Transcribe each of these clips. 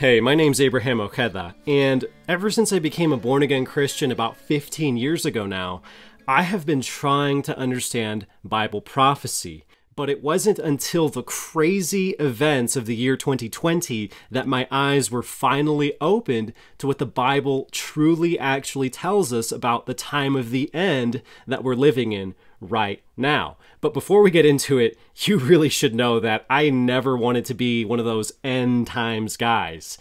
Hey, my name's Abraham Ojeda, and ever since I became a born-again Christian about 15 years ago now, I have been trying to understand Bible prophecy, but it wasn't until the crazy events of the year 2020 that my eyes were finally opened to what the Bible truly actually tells us about the time of the end that we're living in right now. But before we get into it, you really should know that I never wanted to be one of those end times guys.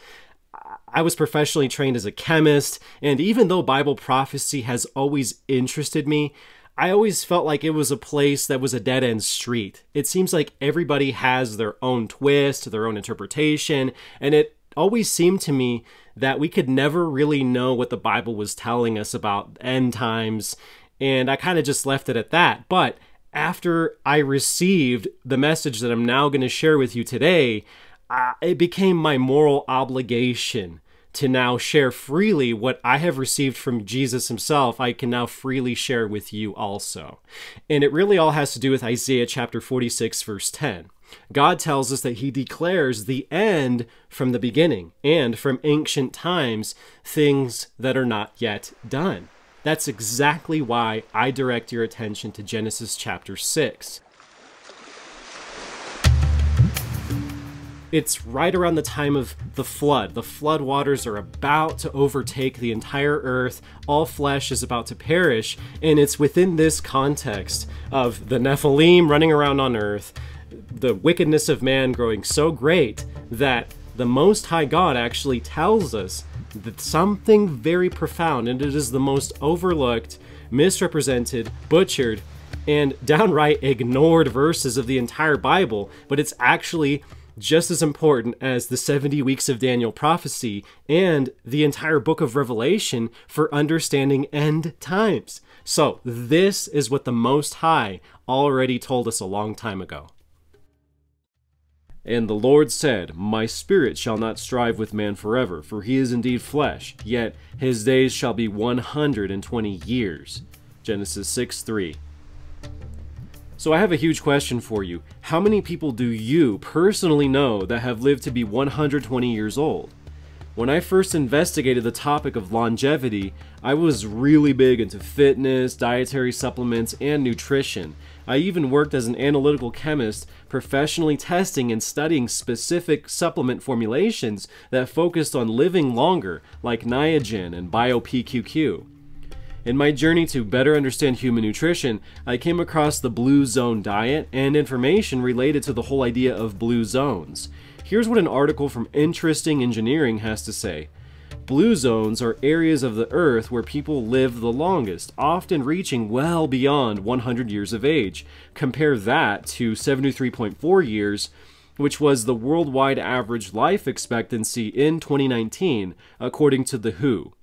I was professionally trained as a chemist, and even though Bible prophecy has always interested me, I always felt like it was a place that was a dead-end street. It seems like everybody has their own twist, their own interpretation, and it always seemed to me that we could never really know what the Bible was telling us about end times, and I kind of just left it at that. But after I received the message that I'm now going to share with you today, it became my moral obligation to now share freely what I have received from Jesus himself. I can now freely share with you also. And it really all has to do with Isaiah chapter 46, verse 10. God tells us that he declares the end from the beginning and from ancient times, things that are not yet done. That's exactly why I direct your attention to Genesis chapter 6. It's right around the time of the flood. The flood waters are about to overtake the entire earth. All flesh is about to perish. And it's within this context of the Nephilim running around on earth, the wickedness of man growing so great that the Most High God actually tells us that something very profound, and it is the most overlooked, misrepresented, butchered, and downright ignored verses of the entire Bible, but it's actually just as important as the 70 weeks of Daniel prophecy and the entire book of Revelation for understanding end times. So this is what the Most High already told us a long time ago. And the Lord said, My spirit shall not strive with man forever, for he is indeed flesh, yet his days shall be 120 years. Genesis 6:3. So I have a huge question for you. How many people do you personally know that have lived to be 120 years old? When I first investigated the topic of longevity, I was really big into fitness, dietary supplements, and nutrition. I even worked as an analytical chemist, professionally testing and studying specific supplement formulations that focused on living longer, like Niagen and BioPQQ. In my journey to better understand human nutrition, I came across the Blue Zone diet and information related to the whole idea of blue zones. Here's what an article from Interesting Engineering has to say. Blue zones are areas of the earth where people live the longest, often reaching well beyond 100 years of age. Compare that to 73.4 years, which was the worldwide average life expectancy in 2019, according to the WHO.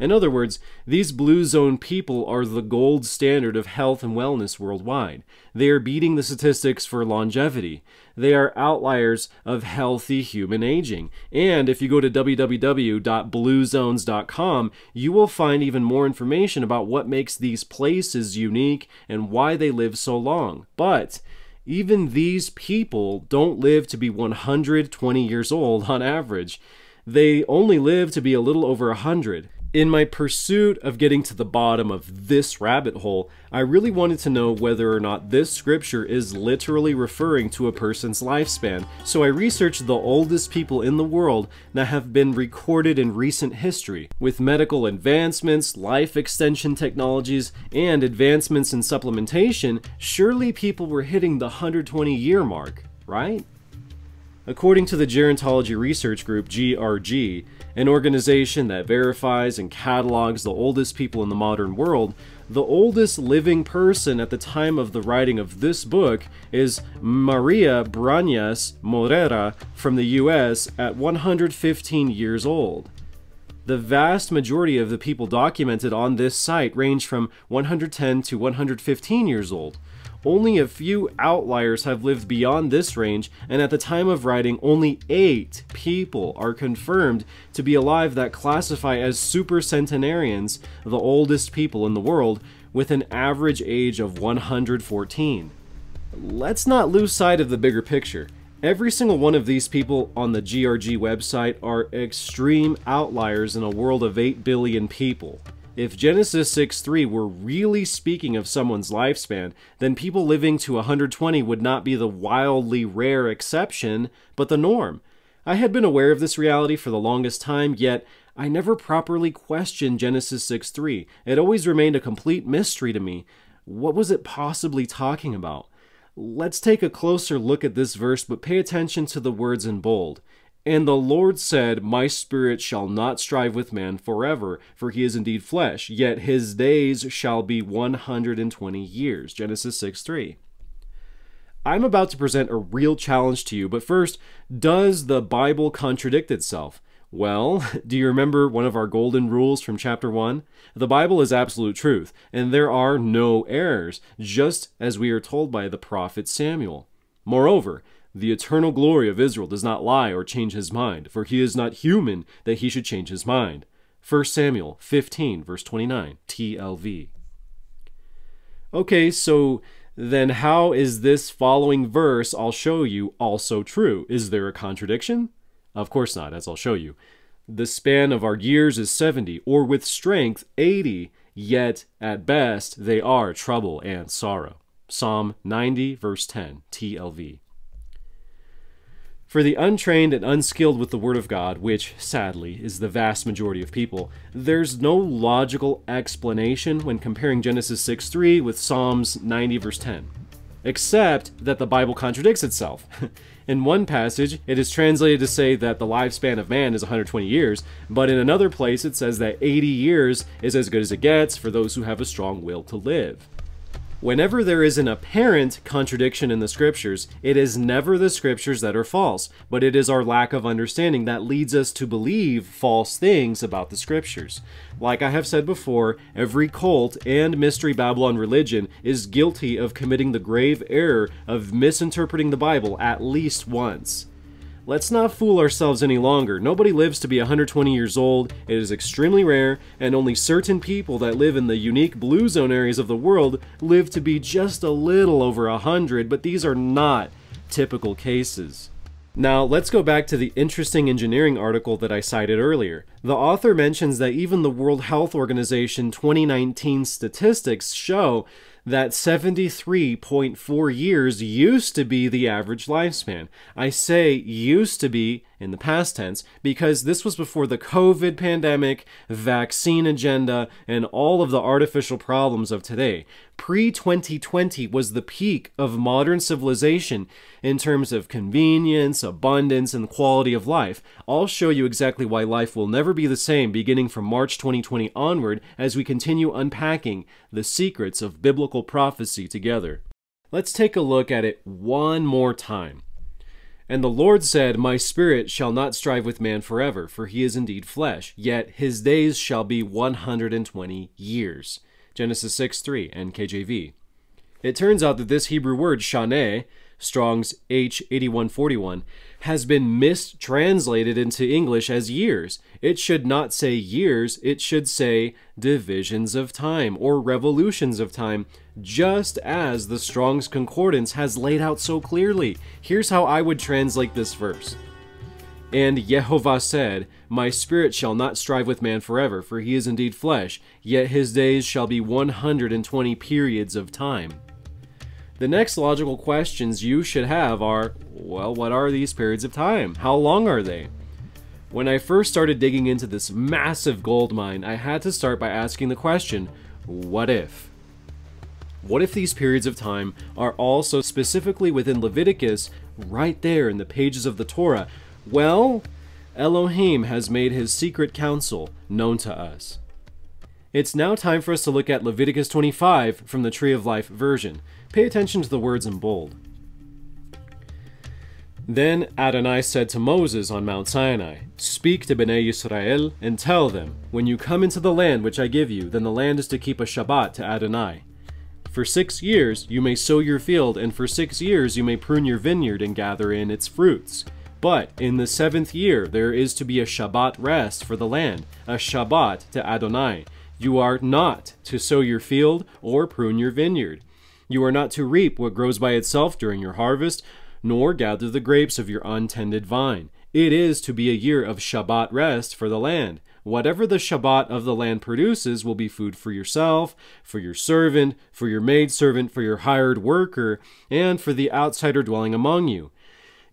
In other words, these blue zone people are the gold standard of health and wellness worldwide. They are beating the statistics for longevity. They are outliers of healthy human aging. And if you go to www.bluezones.com, you will find even more information about what makes these places unique and why they live so long. But even these people don't live to be 120 years old on average. They only live to be a little over 100. In my pursuit of getting to the bottom of this rabbit hole, I really wanted to know whether or not this scripture is literally referring to a person's lifespan, so I researched the oldest people in the world that have been recorded in recent history. With medical advancements, life extension technologies, and advancements in supplementation, surely people were hitting the 120-year mark, right? According to the Gerontology Research Group, GRG, an organization that verifies and catalogs the oldest people in the modern world, the oldest living person at the time of the writing of this book is Maria Brañas Morera from the US at 115 years old. The vast majority of the people documented on this site range from 110 to 115 years old. Only a few outliers have lived beyond this range, and at the time of writing, only 8 people are confirmed to be alive that classify as supercentenarians, the oldest people in the world, with an average age of 114. Let's not lose sight of the bigger picture. Every single one of these people on the GRG website are extreme outliers in a world of 8 billion people. If Genesis 6:3 were really speaking of someone's lifespan, then people living to 120 would not be the wildly rare exception, but the norm. I had been aware of this reality for the longest time, yet I never properly questioned Genesis 6:3. It always remained a complete mystery to me. What was it possibly talking about? Let's take a closer look at this verse, but pay attention to the words in bold. And the Lord said, My spirit shall not strive with man forever, for he is indeed flesh, yet his days shall be 120 years. Genesis 6:3. I'm about to present a real challenge to you, but first, does the Bible contradict itself? Well, do you remember one of our golden rules from chapter 1? The Bible is absolute truth, and there are no errors, just as we are told by the prophet Samuel. Moreover, the eternal glory of Israel does not lie or change his mind, for he is not human that he should change his mind. 1 Samuel 15, verse 29, TLV. Okay, so then how is this following verse, I'll show you, also true? Is there a contradiction? Of course not, as I'll show you. The span of our years is 70, or with strength 80, yet at best they are trouble and sorrow. Psalm 90, verse 10, TLV. For the untrained and unskilled with the Word of God, which, sadly, is the vast majority of people, there's no logical explanation when comparing Genesis 6:3 with Psalms 90, verse 10. Except that the Bible contradicts itself. In one passage, it is translated to say that the lifespan of man is 120 years, but in another place it says that 80 years is as good as it gets for those who have a strong will to live. Whenever there is an apparent contradiction in the scriptures, it is never the scriptures that are false, but it is our lack of understanding that leads us to believe false things about the scriptures. Like I have said before, every cult and mystery Babylon religion is guilty of committing the grave error of misinterpreting the Bible at least once. Let's not fool ourselves any longer. Nobody lives to be 120 years old, it is extremely rare, and only certain people that live in the unique blue zone areas of the world live to be just a little over 100, but these are not typical cases. Now, let's go back to the Interesting Engineering article that I cited earlier. The author mentions that even the World Health Organization 2019 statistics show that 73.4 years used to be the average lifespan. I say used to be in the past tense because this was before the COVID pandemic, vaccine agenda, and all of the artificial problems of today. Pre-2020 was the peak of modern civilization in terms of convenience, abundance, and quality of life. I'll show you exactly why life will never be the same beginning from March 2020 onward as we continue unpacking the secrets of biblical prophecy together. Let's take a look at it one more time. And the Lord said, My spirit shall not strive with man forever, for he is indeed flesh, yet his days shall be 120 years. Genesis 6:3 and KJV. It turns out that this Hebrew word, Shanah, Strong's H8141, has been mistranslated into English as years. It should not say years, it should say divisions of time or revolutions of time, just as the Strong's Concordance has laid out so clearly. Here's how I would translate this verse. And Yehovah said, My spirit shall not strive with man forever, for he is indeed flesh, yet his days shall be 120 periods of time. The next logical questions you should have are, well, what are these periods of time? How long are they? When I first started digging into this massive gold mine, I had to start by asking the question, what if? What if these periods of time are also specifically within Leviticus, right there in the pages of the Torah? Well, Elohim has made his secret counsel known to us. It's now time for us to look at Leviticus 25 from the Tree of Life Version. Pay attention to the words in bold. Then Adonai said to Moses on Mount Sinai, Speak to Bnei Yisrael and tell them, When you come into the land which I give you, then the land is to keep a Shabbat to Adonai. For 6 years you may sow your field, and for 6 years you may prune your vineyard and gather in its fruits. But in the 7th year there is to be a Shabbat rest for the land, a Shabbat to Adonai. You are not to sow your field or prune your vineyard. You are not to reap what grows by itself during your harvest, nor gather the grapes of your untended vine. It is to be a year of Shabbat rest for the land. Whatever the Shabbat of the land produces will be food for yourself, for your servant, for your maidservant, for your hired worker, and for the outsider dwelling among you.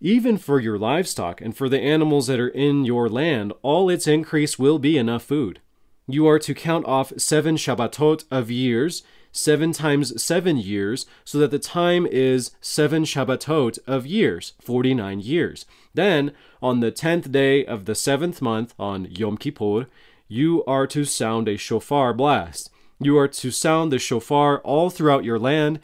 Even for your livestock and for the animals that are in your land, all its increase will be enough food. You are to count off 7 Shabbatot of years, 7 times 7 years, so that the time is 7 Shabbatot of years, 49 years. Then, on the 10th day of the 7th month, on Yom Kippur, you are to sound a shofar blast. You are to sound the shofar all throughout your land.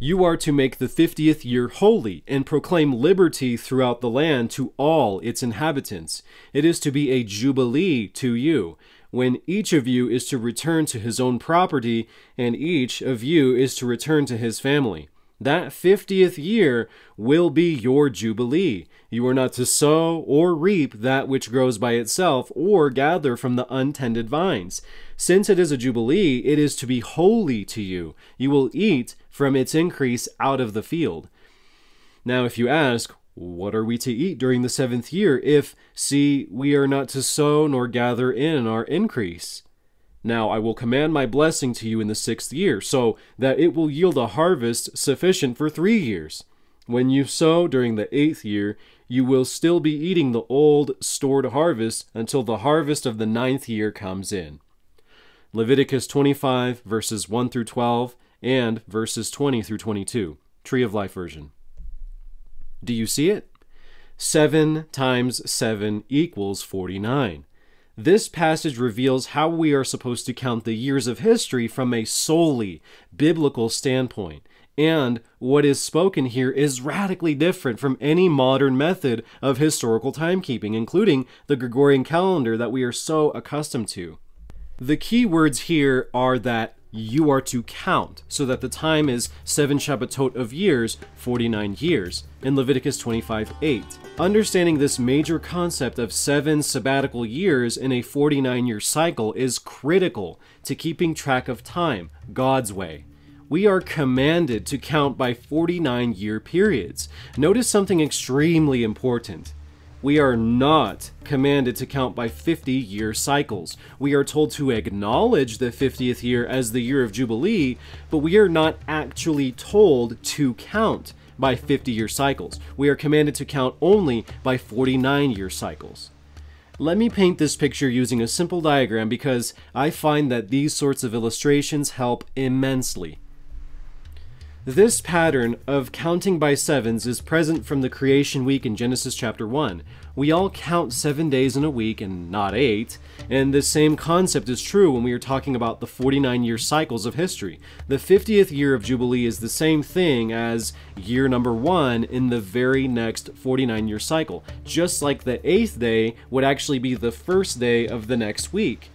You are to make the 50th year holy and proclaim liberty throughout the land to all its inhabitants. It is to be a jubilee to you, when each of you is to return to his own property and each of you is to return to his family. That 50th year will be your jubilee. You are not to sow or reap that which grows by itself or gather from the untended vines. Since it is a jubilee, it is to be holy to you. You will eat from its increase out of the field. Now, if you ask, what are we to eat during the 7th year if, see, we are not to sow nor gather in our increase? Now I will command my blessing to you in the 6th year, so that it will yield a harvest sufficient for 3 years. When you sow during the 8th year, you will still be eating the old stored harvest until the harvest of the 9th year comes in. Leviticus 25, verses 1 through 12, and verses 20 through 22, Tree of Life Version. Do you see it? 7 times 7 equals 49. This passage reveals how we are supposed to count the years of history from a solely biblical standpoint, and what is spoken here is radically different from any modern method of historical timekeeping, including the Gregorian calendar that we are so accustomed to. The key words here are that you are to count, so that the time is 7 Shabbatot of years, 49 years, in Leviticus 25:8. Understanding this major concept of 7 sabbatical years in a 49-year cycle is critical to keeping track of time, God's way. We are commanded to count by 49-year periods. Notice something extremely important. We are not commanded to count by 50-year cycles. We are told to acknowledge the 50th year as the year of Jubilee, but we are not actually told to count by 50-year cycles. We are commanded to count only by 49-year cycles. Let me paint this picture using a simple diagram because I find that these sorts of illustrations help immensely. This pattern of counting by sevens is present from the creation week in Genesis chapter 1. We all count 7 days in a week and not 8, and this same concept is true when we are talking about the 49-year cycles of history. The 50th year of Jubilee is the same thing as year number 1 in the very next 49-year cycle, just like the 8th day would actually be the first day of the next week.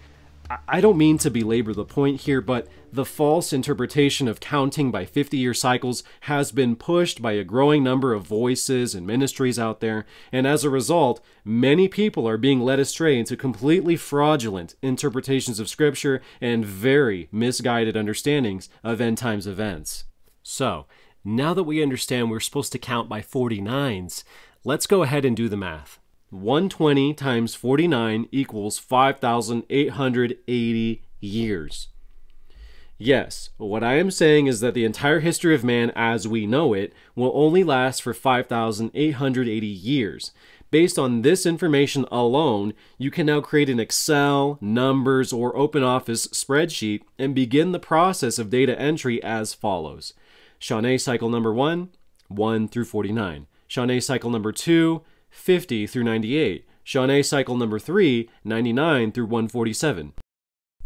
I don't mean to belabor the point here, but the false interpretation of counting by 50-year cycles has been pushed by a growing number of voices and ministries out there, and as a result, many people are being led astray into completely fraudulent interpretations of Scripture and very misguided understandings of end times events. So, now that we understand we're supposed to count by 49s, let's go ahead and do the math. 120 times 49 equals 5,880 years. Yes, what I am saying is that the entire history of man as we know it will only last for 5,880 years. Based on this information alone, you can now create an Excel, Numbers, or OpenOffice spreadsheet and begin the process of data entry as follows. Shanah cycle number 1, 1 through 49. Shanah cycle number 2, 50 through 98, Shanah cycle number 3, 99 through 147,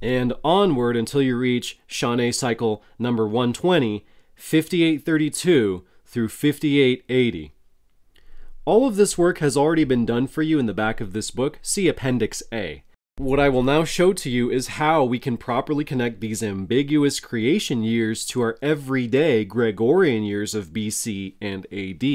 and onward until you reach Shanah cycle number 120, 5832 through 5880. All of this work has already been done for you in the back of this book, see Appendix A. What I will now show to you is how we can properly connect these ambiguous creation years to our everyday Gregorian years of BC and AD.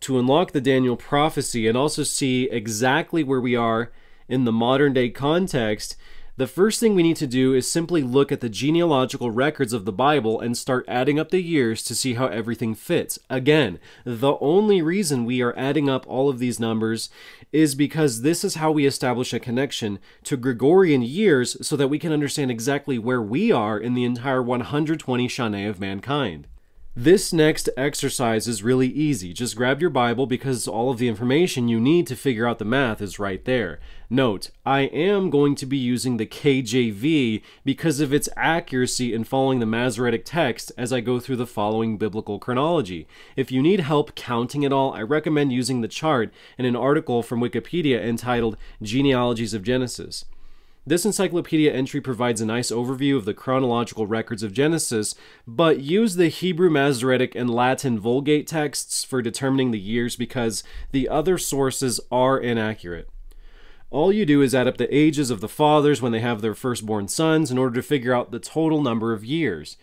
To unlock the Daniel prophecy and also see exactly where we are in the modern day context, the first thing we need to do is simply look at the genealogical records of the Bible and start adding up the years to see how everything fits. Again, the only reason we are adding up all of these numbers is because this is how we establish a connection to Gregorian years so that we can understand exactly where we are in the entire 120 Shanah of mankind. This next exercise is really easy. Just grab your Bible because all of the information you need to figure out the math is right there. Note, I am going to be using the KJV because of its accuracy in following the Masoretic text as I go through the following biblical chronology. If you need help counting it all, I recommend using the chart in an article from Wikipedia entitled Genealogies of Genesis. This encyclopedia entry provides a nice overview of the chronological records of Genesis, but use the Hebrew Masoretic and Latin Vulgate texts for determining the years because the other sources are inaccurate. All you do is add up the ages of the fathers when they have their firstborn sons in order to figure out the total number of years.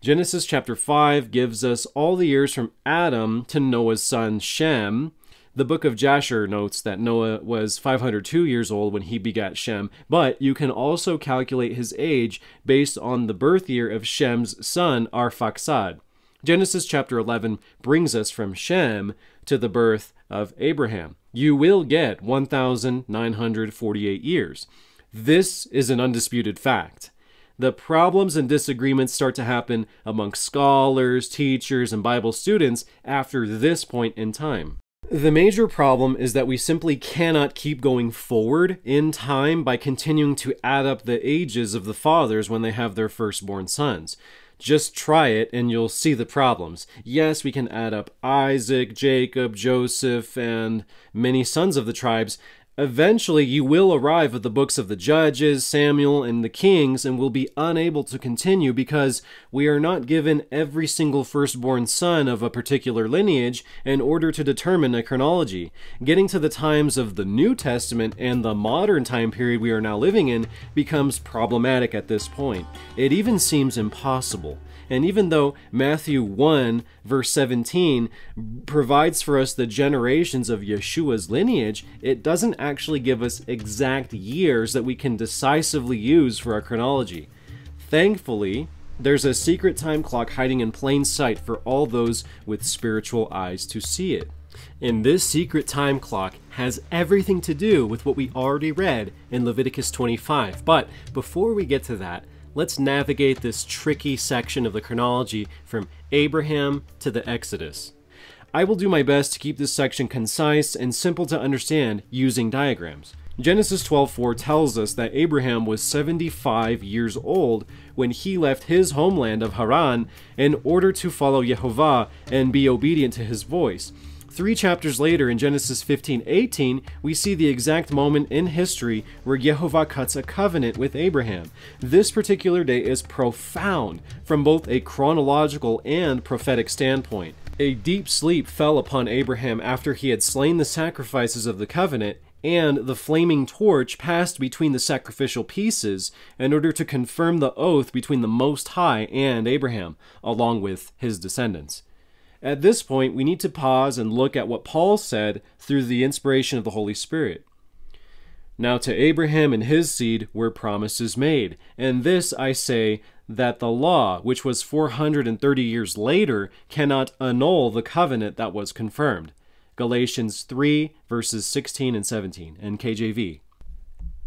Genesis chapter 5 gives us all the years from Adam to Noah's son Shem. The book of Jasher notes that Noah was 502 years old when he begat Shem, but you can also calculate his age based on the birth year of Shem's son, Arphaxad. Genesis chapter 11 brings us from Shem to the birth of Abraham. You will get 1,948 years. This is an undisputed fact. The problems and disagreements start to happen among scholars, teachers, and Bible students after this point in time. The major problem is that we simply cannot keep going forward in time by continuing to add up the ages of the fathers when they have their firstborn sons. Just try it and you'll see the problems. Yes, we can add up Isaac, Jacob, Joseph, and many sons of the tribes. Eventually, you will arrive at the books of the Judges, Samuel, and the Kings, and will be unable to continue because we are not given every single firstborn son of a particular lineage in order to determine a chronology. Getting to the times of the New Testament and the modern time period we are now living in becomes problematic at this point. It even seems impossible. And even though Matthew 1 verse 17 provides for us the generations of Yeshua's lineage, it doesn't actually give us exact years that we can decisively use for our chronology. Thankfully, there's a secret time clock hiding in plain sight for all those with spiritual eyes to see it. And this secret time clock has everything to do with what we already read in Leviticus 25. But before we get to that, let's navigate this tricky section of the chronology from Abraham to the Exodus. I will do my best to keep this section concise and simple to understand using diagrams. Genesis 12:4 tells us that Abraham was 75 years old when he left his homeland of Haran in order to follow Yehovah and be obedient to his voice. 3 chapters later, in Genesis 15:18, we see the exact moment in history where Yehovah cuts a covenant with Abraham. This particular day is profound from both a chronological and prophetic standpoint. A deep sleep fell upon Abraham after he had slain the sacrifices of the covenant, and the flaming torch passed between the sacrificial pieces in order to confirm the oath between the Most High and Abraham, along with his descendants. At this point, we need to pause and look at what Paul said through the inspiration of the Holy Spirit. Now to Abraham and his seed were promises made, and this I say, that the law, which was 430 years later, cannot annul the covenant that was confirmed. Galatians 3 verses 16 and 17, and KJV.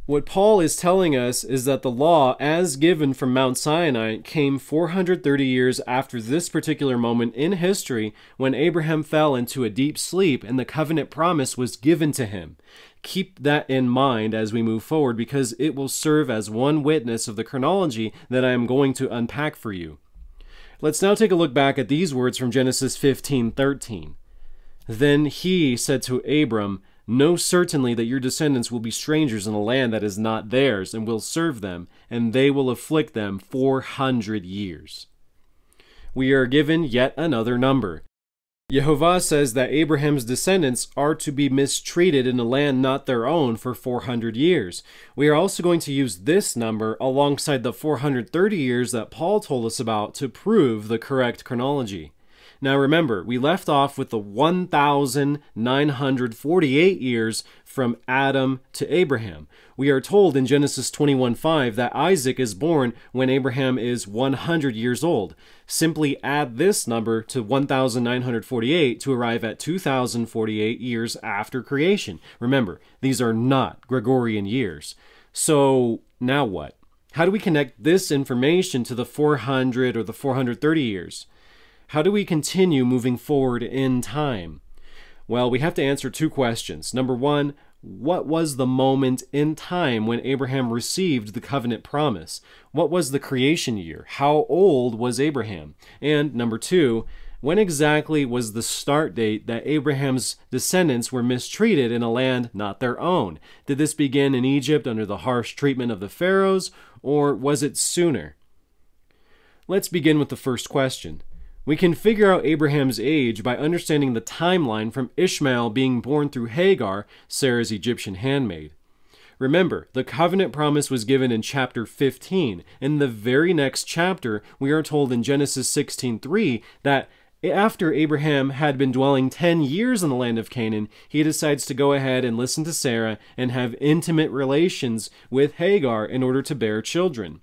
What Paul is telling us is that the law, as given from Mount Sinai, came 430 years after this particular moment in history when Abraham fell into a deep sleep and the covenant promise was given to him. Keep that in mind as we move forward because it will serve as one witness of the chronology that I am going to unpack for you. Let's now take a look back at these words from Genesis 15:13. Then he said to Abram, "Know certainly that your descendants will be strangers in a land that is not theirs, and will serve them, and they will afflict them 400 years. We are given yet another number. Yehovah says that Abraham's descendants are to be mistreated in a land not their own for 400 years. We are also going to use this number alongside the 430 years that Paul told us about to prove the correct chronology. Now remember, we left off with the 1,948 years from Adam to Abraham. We are told in Genesis 21:5 that Isaac is born when Abraham is 100 years old. Simply add this number to 1,948 to arrive at 2,048 years after creation. Remember, these are not Gregorian years. So now what? How do we connect this information to the 400 or the 430 years? How do we continue moving forward in time? Well, we have to answer two questions. Number one, what was the moment in time when Abraham received the covenant promise? What was the creation year? How old was Abraham? And number two, when exactly was the start date that Abraham's descendants were mistreated in a land not their own? Did this begin in Egypt under the harsh treatment of the pharaohs, or was it sooner? Let's begin with the first question. We can figure out Abraham's age by understanding the timeline from Ishmael being born through Hagar, Sarah's Egyptian handmaid. Remember, the covenant promise was given in chapter 15. In the very next chapter, we are told in Genesis 16:3 that after Abraham had been dwelling 10 years in the land of Canaan, he decides to go ahead and listen to Sarah and have intimate relations with Hagar in order to bear children.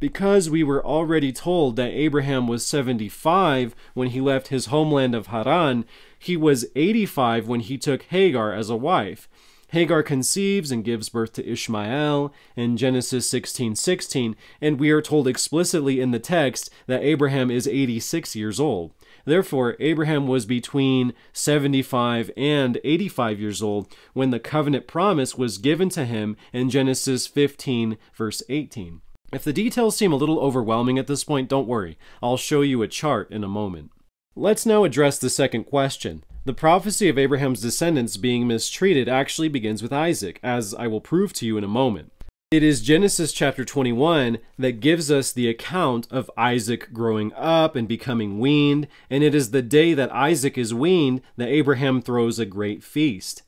Because we were already told that Abraham was 75 when he left his homeland of Haran, he was 85 when he took Hagar as a wife. Hagar conceives and gives birth to Ishmael in Genesis 16:16, and we are told explicitly in the text that Abraham is 86 years old. Therefore, Abraham was between 75 and 85 years old when the covenant promise was given to him in Genesis 15, verse 18. If the details seem a little overwhelming at this point, don't worry. I'll show you a chart in a moment. Let's now address the second question. The prophecy of Abraham's descendants being mistreated actually begins with Isaac, as I will prove to you in a moment. It is Genesis chapter 21 that gives us the account of Isaac growing up and becoming weaned, and it is the day that Isaac is weaned that Abraham throws a great feast.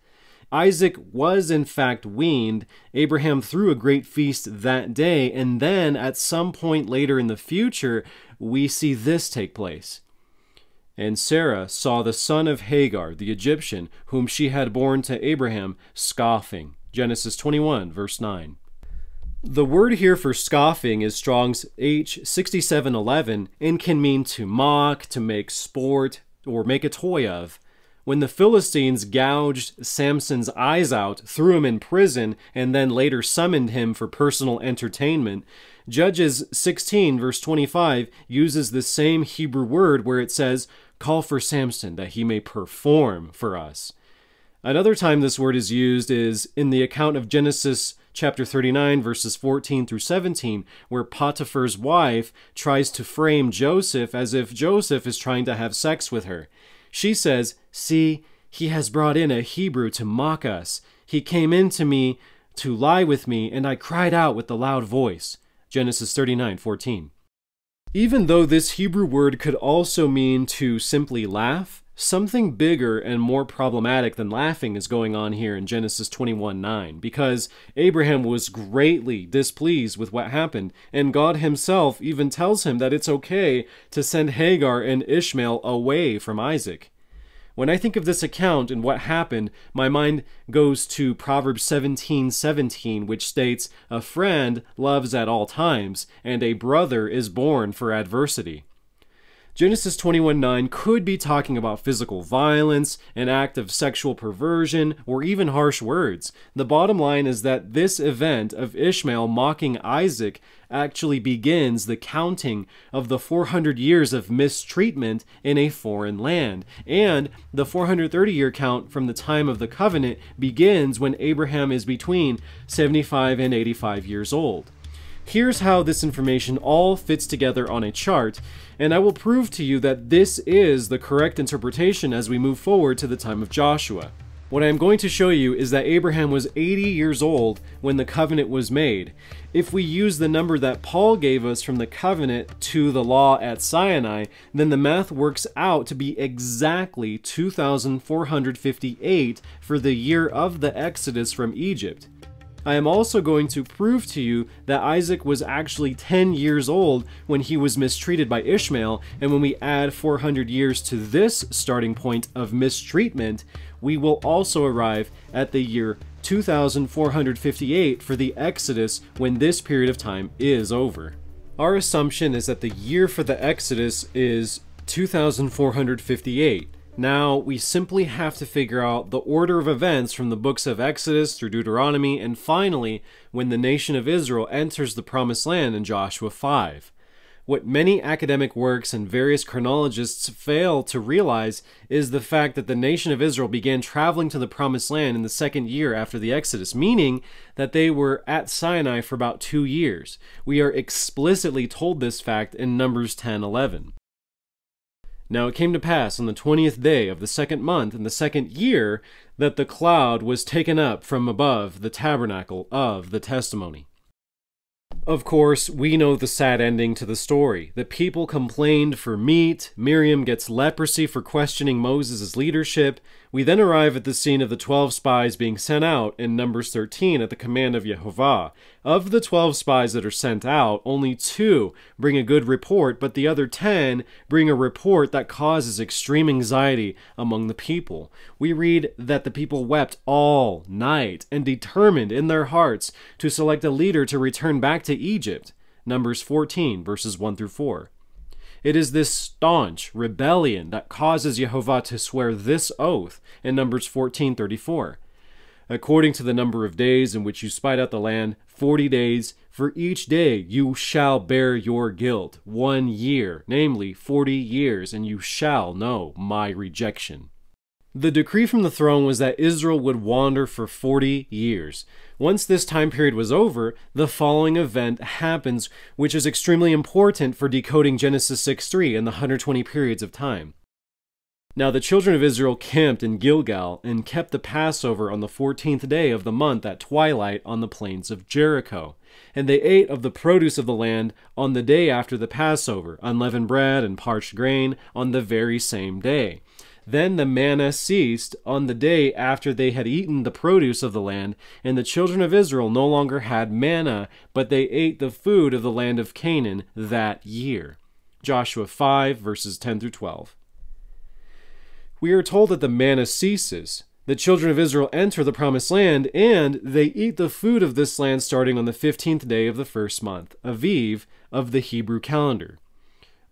Isaac was in fact weaned. Abraham threw a great feast that day, and then at some point later in the future, we see this take place. And Sarah saw the son of Hagar, the Egyptian, whom she had borne to Abraham, scoffing. Genesis 21, verse 9. The word here for scoffing is Strong's H6711 and can mean to mock, to make sport, or make a toy of. When the Philistines gouged Samson's eyes out, threw him in prison, and then later summoned him for personal entertainment, Judges 16, verse 25 uses the same Hebrew word where it says, "Call for Samson that he may perform for us." Another time this word is used is in the account of Genesis chapter 39, verses 14 through 17, where Potiphar's wife tries to frame Joseph as if Joseph is trying to have sex with her. She says, "See, he has brought in a Hebrew to mock us. He came in to me to lie with me, and I cried out with a loud voice." Genesis 39:14. Even though this Hebrew word could also mean to simply laugh, something bigger and more problematic than laughing is going on here in Genesis 21:9, because Abraham was greatly displeased with what happened, and God himself even tells him that it's okay to send Hagar and Ishmael away from Isaac. When I think of this account and what happened, my mind goes to Proverbs 17:17, which states, "A friend loves at all times, and a brother is born for adversity." Genesis 21:9 could be talking about physical violence, an act of sexual perversion, or even harsh words. The bottom line is that this event of Ishmael mocking Isaac actually begins the counting of the 400 years of mistreatment in a foreign land. And the 430-year count from the time of the covenant begins when Abraham is between 75 and 85 years old. Here's how this information all fits together on a chart, and I will prove to you that this is the correct interpretation as we move forward to the time of Joshua. What I am going to show you is that Abraham was 80 years old when the covenant was made. If we use the number that Paul gave us from the covenant to the law at Sinai, then the math works out to be exactly 2,458 for the year of the Exodus from Egypt. I am also going to prove to you that Isaac was actually 10 years old when he was mistreated by Ishmael, and when we add 400 years to this starting point of mistreatment, we will also arrive at the year 2458 for the Exodus, when this period of time is over. Our assumption is that the year for the Exodus is 2458. Now, we simply have to figure out the order of events from the books of Exodus through Deuteronomy, and finally, when the nation of Israel enters the Promised Land in Joshua 5. What many academic works and various chronologists fail to realize is the fact that the nation of Israel began traveling to the Promised Land in the second year after the Exodus, meaning that they were at Sinai for about 2 years. We are explicitly told this fact in Numbers 10:11. Now it came to pass on the 20th day of the second month in the second year that the cloud was taken up from above the tabernacle of the testimony. Of course, we know the sad ending to the story. The people complained for meat, Miriam gets leprosy for questioning Moses' leadership. We then arrive at the scene of the 12 spies being sent out in Numbers 13 at the command of Yehovah. Of the 12 spies that are sent out, only 2 bring a good report, but the other 10 bring a report that causes extreme anxiety among the people. We read that the people wept all night and determined in their hearts to select a leader to return back to Egypt. Numbers 14, verses 1 through 4. It is this staunch rebellion that causes Yehovah to swear this oath in Numbers 14:34. According to the number of days in which you spied out the land, 40 days, for each day you shall bear your guilt, 1 year, namely 40 years, and you shall know my rejection. The decree from the throne was that Israel would wander for 40 years. Once this time period was over, the following event happens, which is extremely important for decoding Genesis 6:3 and the 120 periods of time. Now the children of Israel camped in Gilgal and kept the Passover on the 14th day of the month at twilight on the plains of Jericho. And they ate of the produce of the land on the day after the Passover, unleavened bread and parched grain on the very same day. Then the manna ceased on the day after they had eaten the produce of the land, and the children of Israel no longer had manna, but they ate the food of the land of Canaan that year. Joshua 5, verses 10 through 12. We are told that the manna ceases. The children of Israel enter the Promised Land, and they eat the food of this land starting on the 15th day of the first month, Aviv, of the Hebrew calendar.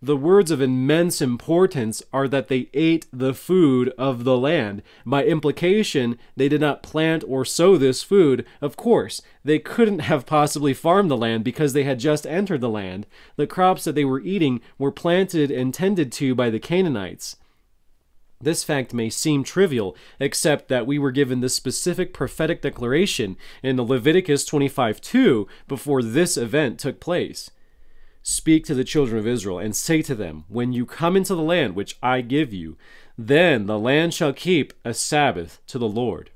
The words of immense importance are that they ate the food of the land. By implication, they did not plant or sow this food. Of course, they couldn't have possibly farmed the land because they had just entered the land. The crops that they were eating were planted and tended to by the Canaanites. This fact may seem trivial, except that we were given this specific prophetic declaration in Leviticus 25:2 before this event took place. Speak to the children of Israel and say to them, when you come into the land which I give you, then the land shall keep a Sabbath to the Lord.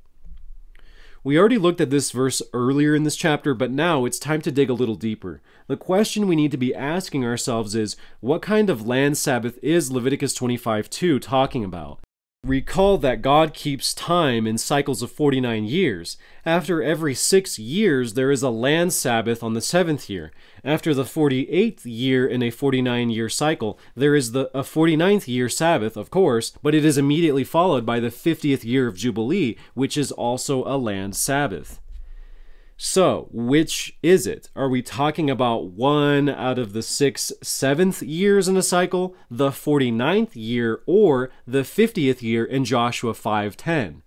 We already looked at this verse earlier in this chapter, but now it's time to dig a little deeper. The question we need to be asking ourselves is, what kind of land Sabbath is Leviticus 25:2 talking about? Recall that God keeps time in cycles of 49 years. After every 6 years, there is a land Sabbath on the 7th year. After the 48th year in a 49-year cycle, there is a 49th year Sabbath, of course, but it is immediately followed by the 50th year of Jubilee, which is also a land Sabbath. So, which is it? Are we talking about one out of the 6 seventh years in a cycle, the 49th year, or the 50th year in Joshua 5:10?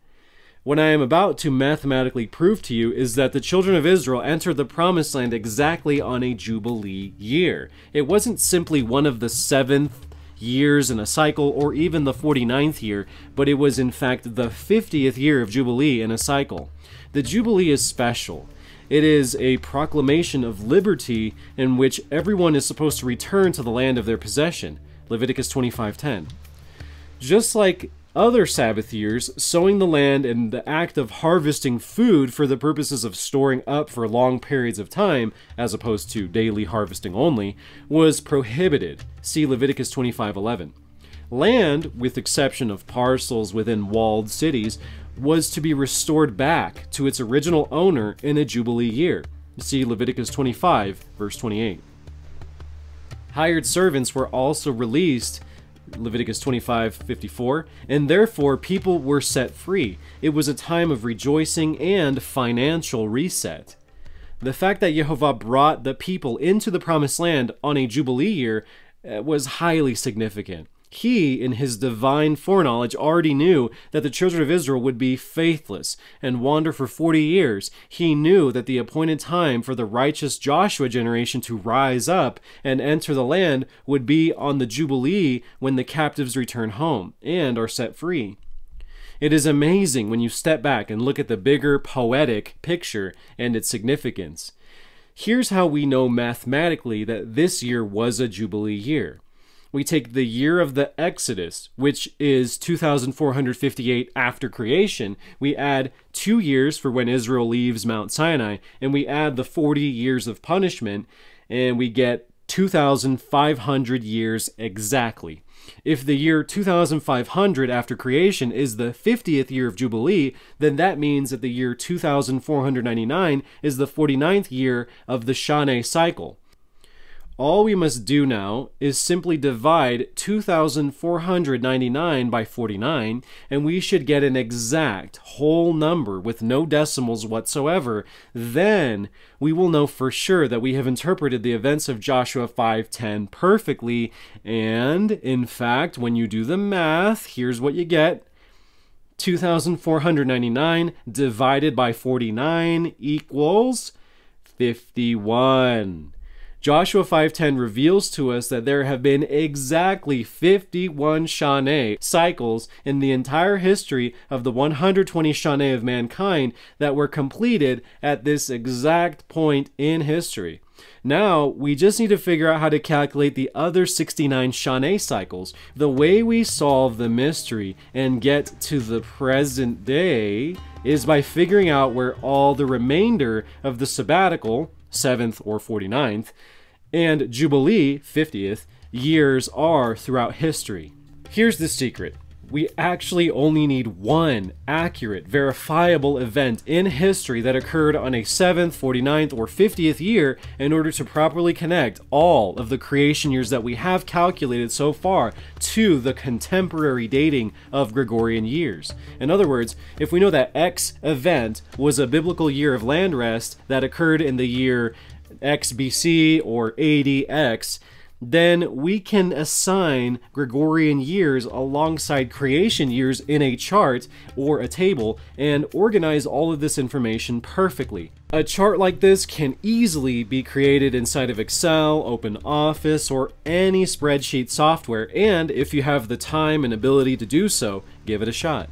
What I am about to mathematically prove to you is that the children of Israel entered the Promised Land exactly on a Jubilee year. It wasn't simply one of the 7th years in a cycle or even the 49th year, but it was in fact the 50th year of Jubilee in a cycle. The Jubilee is special. It is a proclamation of liberty in which everyone is supposed to return to the land of their possession. Leviticus 25:10. Just like other Sabbath years, sowing the land and the act of harvesting food for the purposes of storing up for long periods of time, as opposed to daily harvesting only, was prohibited. See Leviticus 25:11. Land, with exception of parcels within walled cities, was to be restored back to its original owner in a Jubilee year. See Leviticus 25, verse 28. Hired servants were also released, Leviticus 25, 54, and therefore people were set free. It was a time of rejoicing and financial reset. The fact that Yehovah brought the people into the Promised Land on a Jubilee year was highly significant. He, in his divine foreknowledge, already knew that the children of Israel would be faithless and wander for 40 years. He knew that the appointed time for the righteous Joshua generation to rise up and enter the land would be on the Jubilee when the captives return home and are set free. It is amazing when you step back and look at the bigger poetic picture and its significance. Here's how we know mathematically that this year was a Jubilee year. We take the year of the Exodus, which is 2458 after creation. We add 2 years for when Israel leaves Mount Sinai, and we add the 40 years of punishment, and we get 2,500 years exactly. If the year 2500 after creation is the 50th year of Jubilee, then that means that the year 2499 is the 49th year of the Shanah cycle. All we must do now is simply divide 2499 by 49, and we should get an exact whole number with no decimals whatsoever. Then we will know for sure that we have interpreted the events of Joshua 5:10 perfectly. And in fact, when you do the math, here's what you get. 2499 divided by 49 equals 51. Joshua 5:10 reveals to us that there have been exactly 51 Shanah cycles in the entire history of the 120 Shanah of mankind that were completed at this exact point in history. Now, we just need to figure out how to calculate the other 69 Shanah cycles. The way we solve the mystery and get to the present day is by figuring out where all the remainder of the sabbatical, 7th or 49th, and Jubilee, 50th, years are throughout history. Here's the secret. We actually only need one accurate, verifiable event in history that occurred on a 7th, 49th, or 50th year in order to properly connect all of the creation years that we have calculated so far to the contemporary dating of Gregorian years. In other words, if we know that X event was a biblical year of land rest that occurred in the year XBC or ADX, then we can assign Gregorian years alongside creation years in a chart or a table and organize all of this information perfectly. A chart like this can easily be created inside of Excel, OpenOffice, or any spreadsheet software, and if you have the time and ability to do so, give it a shot.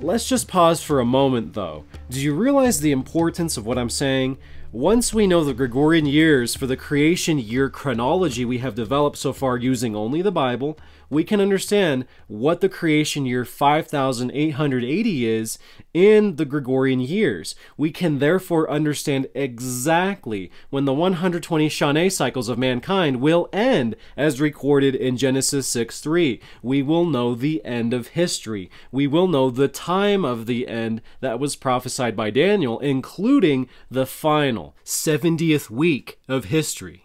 Let's just pause for a moment though. Do you realize the importance of what I'm saying? Once we know the Gregorian years for the creation year chronology we have developed so far using only the Bible, we can understand what the creation year 5,880 is in the Gregorian years. We can therefore understand exactly when the 120 Shanah cycles of mankind will end, as recorded in Genesis 6:3. We will know the end of history. We will know the time of the end that was prophesied by Daniel, including the final 70th week of history.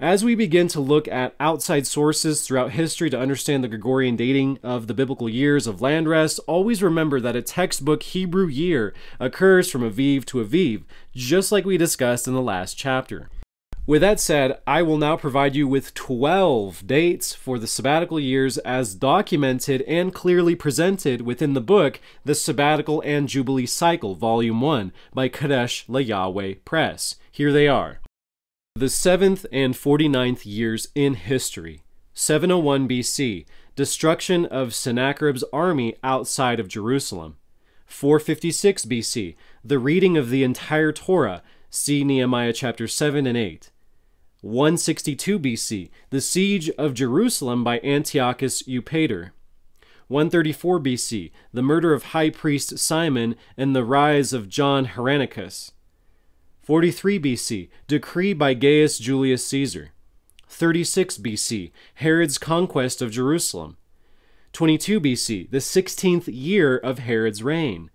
As we begin to look at outside sources throughout history to understand the Gregorian dating of the biblical years of land rest, always remember that a textbook Hebrew year occurs from Aviv to Aviv, just like we discussed in the last chapter. With that said, I will now provide you with 12 dates for the sabbatical years as documented and clearly presented within the book, The Sabbatical and Jubilee Cycle, Volume 1, by Kadesh LaYahweh Press. Here they are. The 7th and 49th years in history. 701 BC, destruction of Sennacherib's army outside of Jerusalem. 456 BC, the reading of the entire Torah, see Nehemiah chapters 7 and 8. 162 BC, the siege of Jerusalem by Antiochus Eupator. 134 BC, the murder of high priest Simon and the rise of John Hyrcanus. 43 BC, decree by Gaius Julius Caesar. 36 BC, Herod's conquest of Jerusalem. 22 BC, the 16th year of Herod's reign.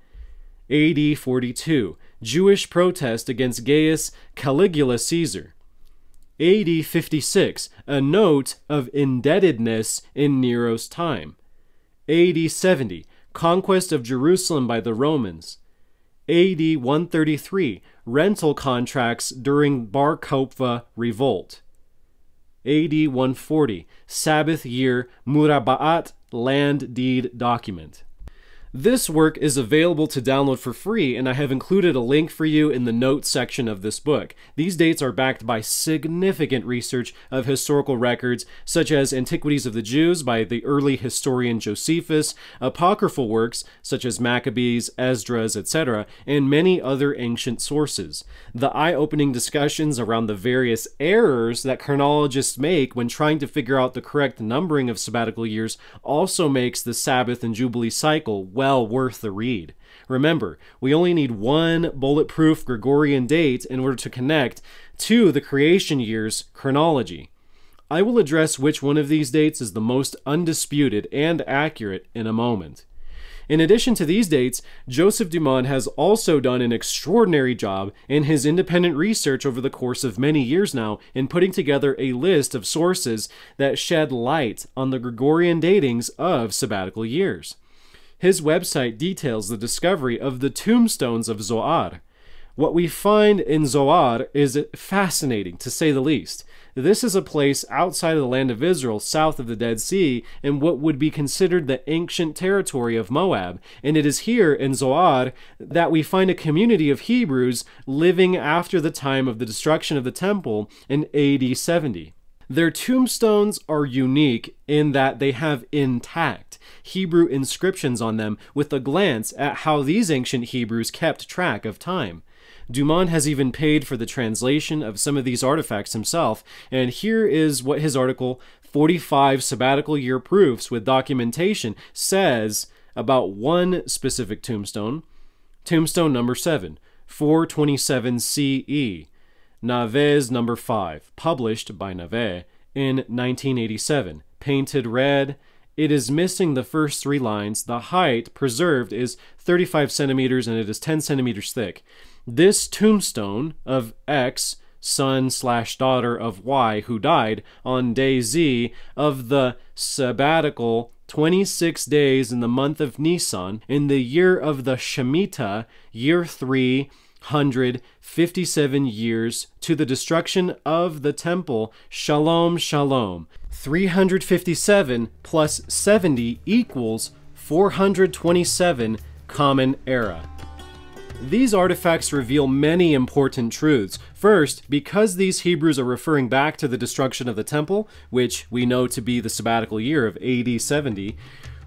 AD 42, Jewish protest against Gaius Caligula Caesar. AD 56, a note of indebtedness in Nero's time. AD 70, conquest of Jerusalem by the Romans. AD 133, rental contracts during Bar Kokhba revolt. AD 140, Sabbath year Muraba'at land deed document. This work is available to download for free, and I have included a link for you in the notes section of this book. These dates are backed by significant research of historical records, such as Antiquities of the Jews by the early historian Josephus, apocryphal works such as Maccabees, Esdras, etc., and many other ancient sources. The eye-opening discussions around the various errors that chronologists make when trying to figure out the correct numbering of sabbatical years also makes the Sabbath and Jubilee cycle well worth the read. Remember, we only need one bulletproof Gregorian date in order to connect to the creation year's chronology. I will address which one of these dates is the most undisputed and accurate in a moment. In addition to these dates, Joseph Dumont has also done an extraordinary job in his independent research over the course of many years now in putting together a list of sources that shed light on the Gregorian datings of sabbatical years. His website details the discovery of the tombstones of Zoar. What we find in Zoar is fascinating, to say the least. This is a place outside of the land of Israel, south of the Dead Sea, in what would be considered the ancient territory of Moab, and it is here in Zoar that we find a community of Hebrews living after the time of the destruction of the temple in AD 70. Their tombstones are unique in that they have intact Hebrew inscriptions on them, with a glance at how these ancient Hebrews kept track of time. Dumont has even paid for the translation of some of these artifacts himself, and here is what his article, 45 Sabbatical Year Proofs with Documentation, says about one specific tombstone. Tombstone number 7, 427 CE. Nave's number 5, published by Nave in 1987, painted red. It is missing the first three lines. The height preserved is 35 centimeters and it is 10 centimeters thick. This tombstone of X, son/daughter of Y, who died on day Z of the sabbatical 26 days in the month of Nisan in the year of the Shemitah, year 357 years to the destruction of the temple. Shalom, shalom. 357 plus 70 equals 427 common era. These artifacts reveal many important truths. First, because these Hebrews are referring back to the destruction of the temple, which we know to be the sabbatical year of AD 70,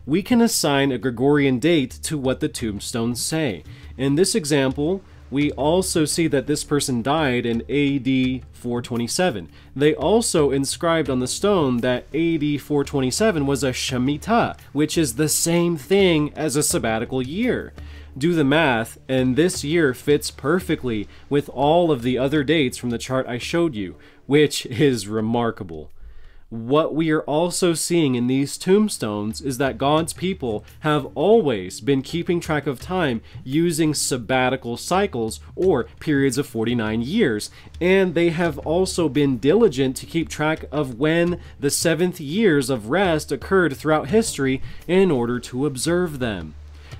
we can assign a Gregorian date to what the tombstones say. In this example, we also see that this person died in AD 427. They also inscribed on the stone that AD 427 was a Shemitah, which is the same thing as a sabbatical year. Do the math, and this year fits perfectly with all of the other dates from the chart I showed you, which is remarkable. What we are also seeing in these tombstones is that God's people have always been keeping track of time using sabbatical cycles or periods of 49 years, and they have also been diligent to keep track of when the 7 years of rest occurred throughout history in order to observe them.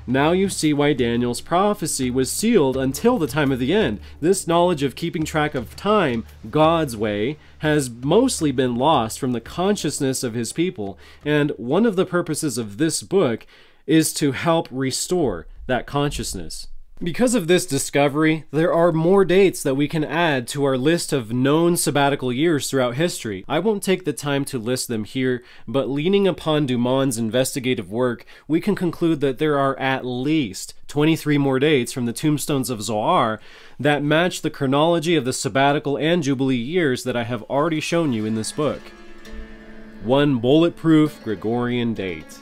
Now you see why Daniel's prophecy was sealed until the time of the end. This knowledge of keeping track of time, God's way, has mostly been lost from the consciousness of his people, and one of the purposes of this book is to help restore that consciousness. Because of this discovery, there are more dates that we can add to our list of known sabbatical years throughout history. I won't take the time to list them here, but leaning upon Dumont's investigative work, we can conclude that there are at least 23 more dates from the tombstones of Zoar that match the chronology of the sabbatical and Jubilee years that I have already shown you in this book. One bulletproof Gregorian date.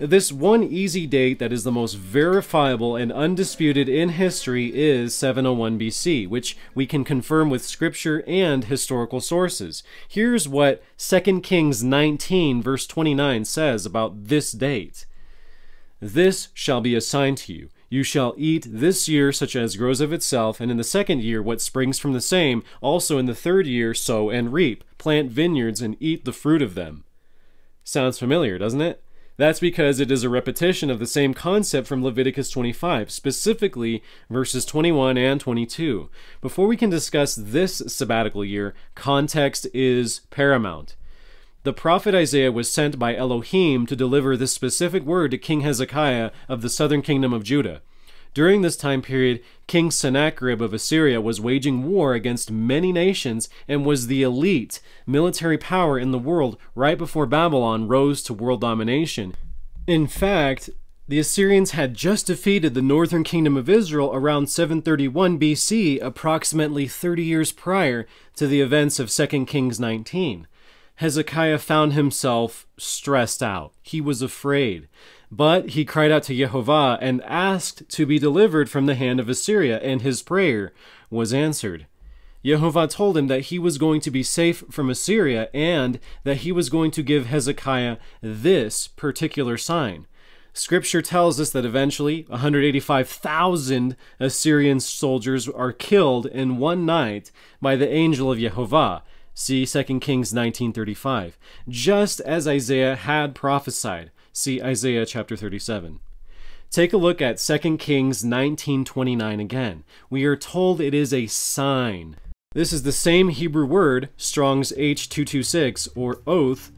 This one easy date that is the most verifiable and undisputed in history is 701 BC, which we can confirm with scripture and historical sources. Here's what 2 Kings 19 verse 29 says about this date. "This shall be a sign to you. You shall eat this year such as grows of itself, and in the second year what springs from the same, also in the third year sow and reap, plant vineyards and eat the fruit of them." Sounds familiar, doesn't it? That's because it is a repetition of the same concept from Leviticus 25, specifically verses 21 and 22. Before we can discuss this sabbatical year, context is paramount. The prophet Isaiah was sent by Elohim to deliver this specific word to King Hezekiah of the southern kingdom of Judah. During this time period, King Sennacherib of Assyria was waging war against many nations and was the elite military power in the world right before Babylon rose to world domination. In fact, the Assyrians had just defeated the northern kingdom of Israel around 731 BC, approximately 30 years prior to the events of 2 Kings 19. Hezekiah found himself stressed out. He was afraid. But he cried out to Yehovah and asked to be delivered from the hand of Assyria, and his prayer was answered. Yehovah told him that he was going to be safe from Assyria and that he was going to give Hezekiah this particular sign. Scripture tells us that eventually 185,000 Assyrian soldiers are killed in one night by the angel of Yehovah. See 2 Kings 19:35, just as Isaiah had prophesied. See Isaiah chapter 37. Take a look at 2 Kings 19:29 again. We are told it is a sign. This is the same Hebrew word, Strong's H226, or oath,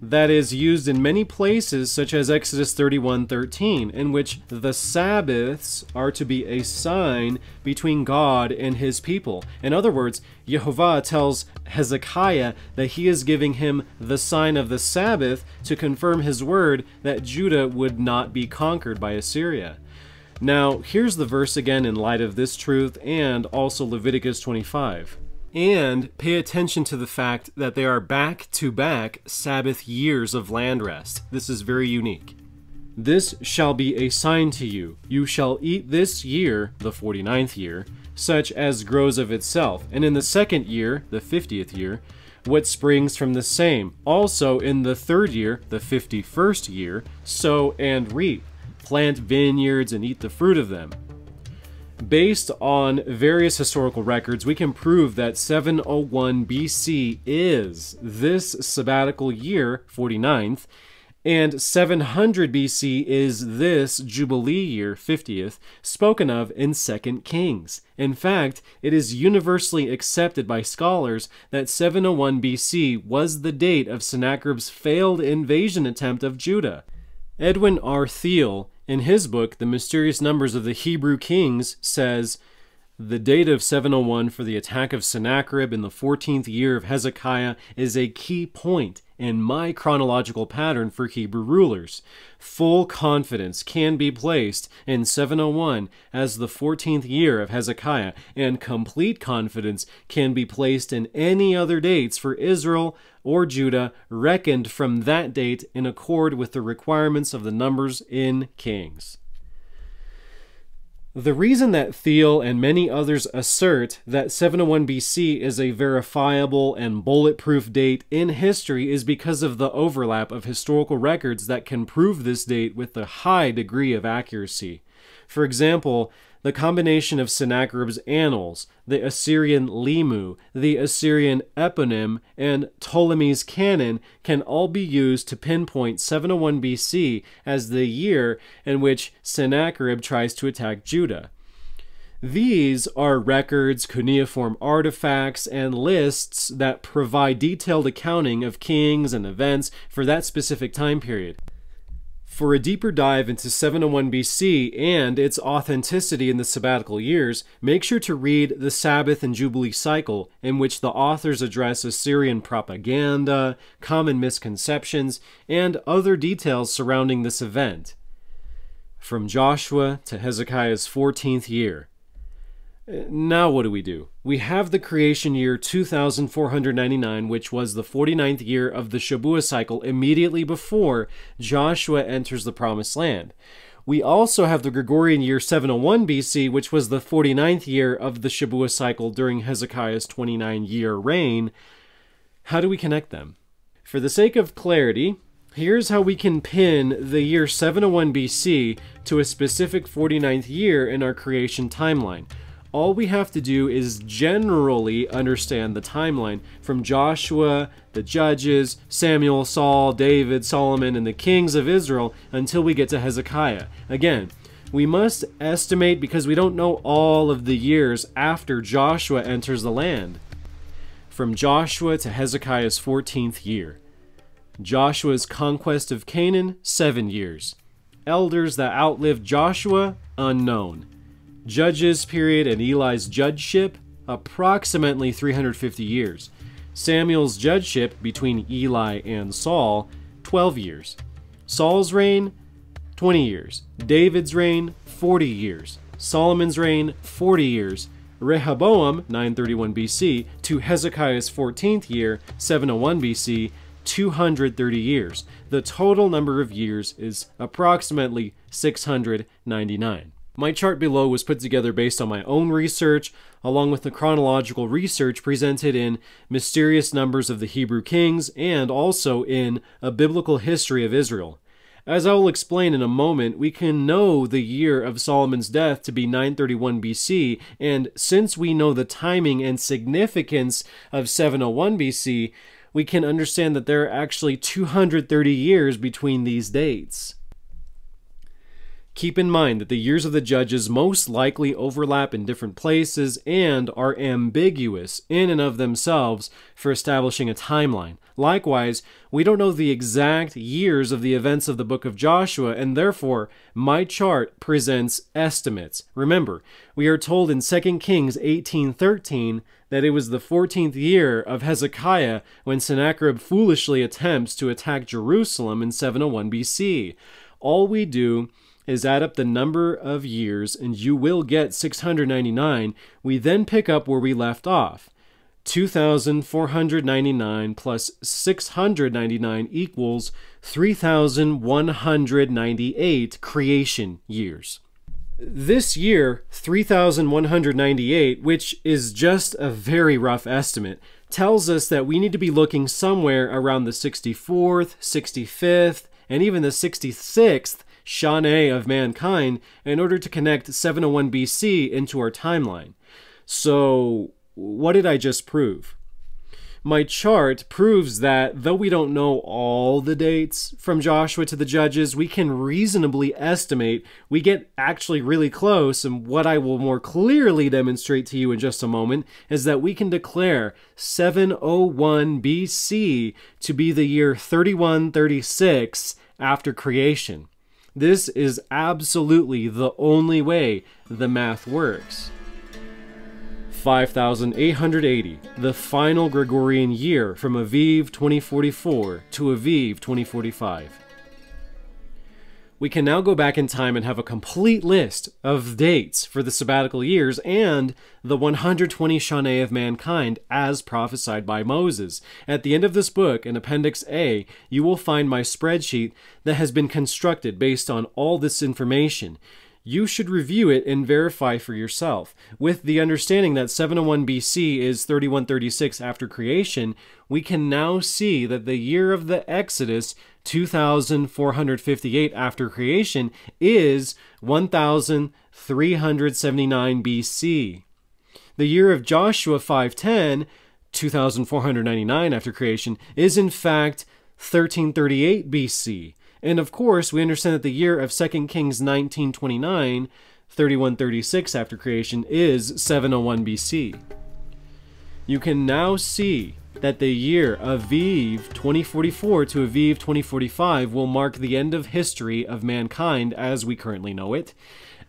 that is used in many places such as Exodus 31:13, in which the Sabbaths are to be a sign between God and his people. In other words, Yehovah tells Hezekiah that he is giving him the sign of the Sabbath to confirm his word that Judah would not be conquered by Assyria. Now, here's the verse again in light of this truth and also Leviticus 25. And pay attention to the fact that they are back-to-back Sabbath years of land rest. This is very unique. "This shall be a sign to you. You shall eat this year," the 49th year, "such as grows of itself, and in the second year," the 50th year, "what springs from the same. Also in the third year," the 51st year, "sow and reap, plant vineyards and eat the fruit of them." Based on various historical records, we can prove that 701 BC is this sabbatical year, 49th, and 700 BC is this Jubilee year, 50th, spoken of in 2 Kings. In fact, it is universally accepted by scholars that 701 BC was the date of Sennacherib's failed invasion attempt of Judah. Edwin R. Thiel, in his book, The Mysterious Numbers of the Hebrew Kings, says, "The date of 701 for the attack of Sennacherib in the 14th year of Hezekiah is a key point in my chronological pattern for Hebrew rulers. Full confidence can be placed in 701 as the 14th year of Hezekiah, and complete confidence can be placed in any other dates for Israel or Judah reckoned from that date in accord with the requirements of the numbers in Kings." The reason that Thiel and many others assert that 701 BC is a verifiable and bulletproof date in history is because of the overlap of historical records that can prove this date with a high degree of accuracy. For example, the combination of Sennacherib's annals, the Assyrian Limu, the Assyrian eponym, and Ptolemy's canon can all be used to pinpoint 701 BC as the year in which Sennacherib tries to attack Judah. These are records, cuneiform artifacts, and lists that provide detailed accounting of kings and events for that specific time period. For a deeper dive into 701 BC and its authenticity in the sabbatical years, make sure to read The Sabbath and Jubilee Cycle, in which the authors address Assyrian propaganda, common misconceptions, and other details surrounding this event. From Joshua to Hezekiah's 14th year. Now what do we do? We have the creation year 2499, which was the 49th year of the Shabuah cycle immediately before Joshua enters the Promised Land. We also have the Gregorian year 701 BC, which was the 49th year of the Shabuah cycle during Hezekiah's 29-year reign. How do we connect them? For the sake of clarity, here's how we can pin the year 701 BC to a specific 49th year in our creation timeline. All we have to do is generally understand the timeline from Joshua, the Judges, Samuel, Saul, David, Solomon, and the kings of Israel until we get to Hezekiah. Again, we must estimate because we don't know all of the years after Joshua enters the land. From Joshua to Hezekiah's 14th year. Joshua's conquest of Canaan, 7 years. Elders that outlived Joshua, unknown. Judges period and Eli's judgeship, approximately 350 years. Samuel's judgeship between Eli and Saul, 12 years. Saul's reign, 20 years. David's reign, 40 years. Solomon's reign, 40 years. Rehoboam, 931 BC, to Hezekiah's 14th year, 701 BC, 230 years. The total number of years is approximately 699. My chart below was put together based on my own research, along with the chronological research presented in Mysterious Numbers of the Hebrew Kings and also in A Biblical History of Israel. As I will explain in a moment, we can know the year of Solomon's death to be 931 BC, and since we know the timing and significance of 701 BC, we can understand that there are actually 230 years between these dates. Keep in mind that the years of the judges most likely overlap in different places and are ambiguous in and of themselves for establishing a timeline. Likewise, we don't know the exact years of the events of the book of Joshua, and therefore, my chart presents estimates. Remember, we are told in 2 Kings 18:13 that it was the 14th year of Hezekiah when Sennacherib foolishly attempts to attack Jerusalem in 701 BC. All we do is add up the number of years and you will get 699. We then pick up where we left off. 2,499 plus 699 equals 3,198 creation years. This year, 3,198, which is just a very rough estimate, tells us that we need to be looking somewhere around the 64th, 65th, and even the 66th Shanah of mankind in order to connect 701 BC into our timeline. So, what did I just prove? My chart proves that, though we don't know all the dates from Joshua to the Judges, we can reasonably estimate. We get actually really close, and what I will more clearly demonstrate to you in just a moment is that we can declare 701 BC to be the year 3136 after creation. This is absolutely the only way the math works. 5,880, the final Gregorian year from Aviv 2044 to Aviv 2045. We can now go back in time and have a complete list of dates for the sabbatical years and the 120 Shanah of mankind as prophesied by Moses. At the end of this book, in Appendix A, you will find my spreadsheet that has been constructed based on all this information. You should review it and verify for yourself. With the understanding that 701 BC is 3136 after creation, we can now see that the year of the Exodus, 2458 after creation, is 1379 BC. The year of Joshua 510, 2499 after creation, is in fact 1338 BC. And of course, we understand that the year of 2 Kings 1929, 3136 after creation, is 701 BC. You can now see that the year Aviv 2044 to Aviv 2045 will mark the end of history of mankind as we currently know it.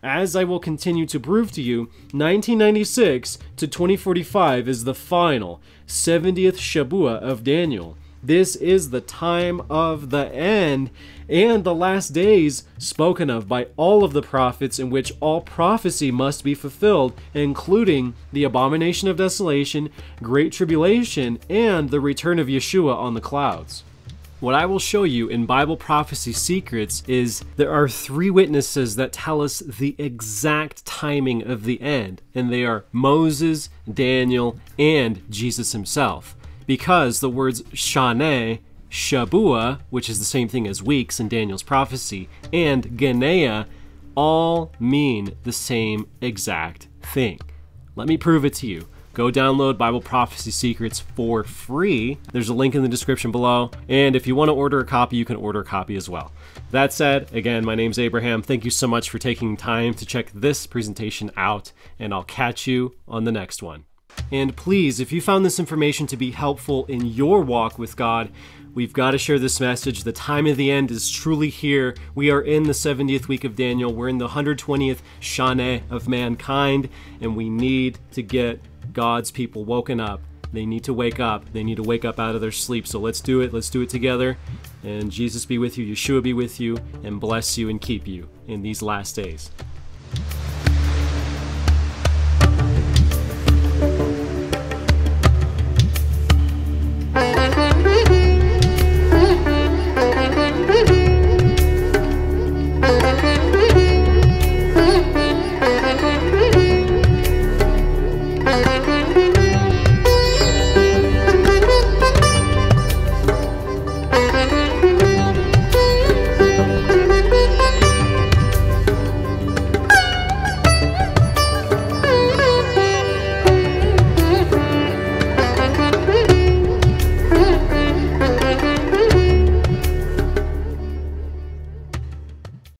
As I will continue to prove to you, 1996 to 2045 is the final 70th Shabuah of Daniel. This is the time of the end and the last days spoken of by all of the prophets, in which all prophecy must be fulfilled, including the abomination of desolation, great tribulation, and the return of Yeshua on the clouds. What I will show you in Bible Prophecy Secrets is there are three witnesses that tell us the exact timing of the end, and they are Moses, Daniel, and Jesus himself. Because the words Shanah, Shabuah, which is the same thing as weeks in Daniel's prophecy, and Geneah all mean the same exact thing. Let me prove it to you. Go download Bible Prophecy Secrets for free. There's a link in the description below. And if you want to order a copy, you can order a copy as well. That said, again, my name's Abraham. Thank you so much for taking time to check this presentation out, and I'll catch you on the next one. And please, if you found this information to be helpful in your walk with God, we've got to share this message. The time of the end is truly here. We are in the 70th week of Daniel. We're in the 120th Shanah of mankind, and we need to get God's people woken up. They need to wake up. They need to wake up out of their sleep. So let's do it. Let's do it together. And Jesus be with you. Yeshua be with you, and bless you and keep you in these last days.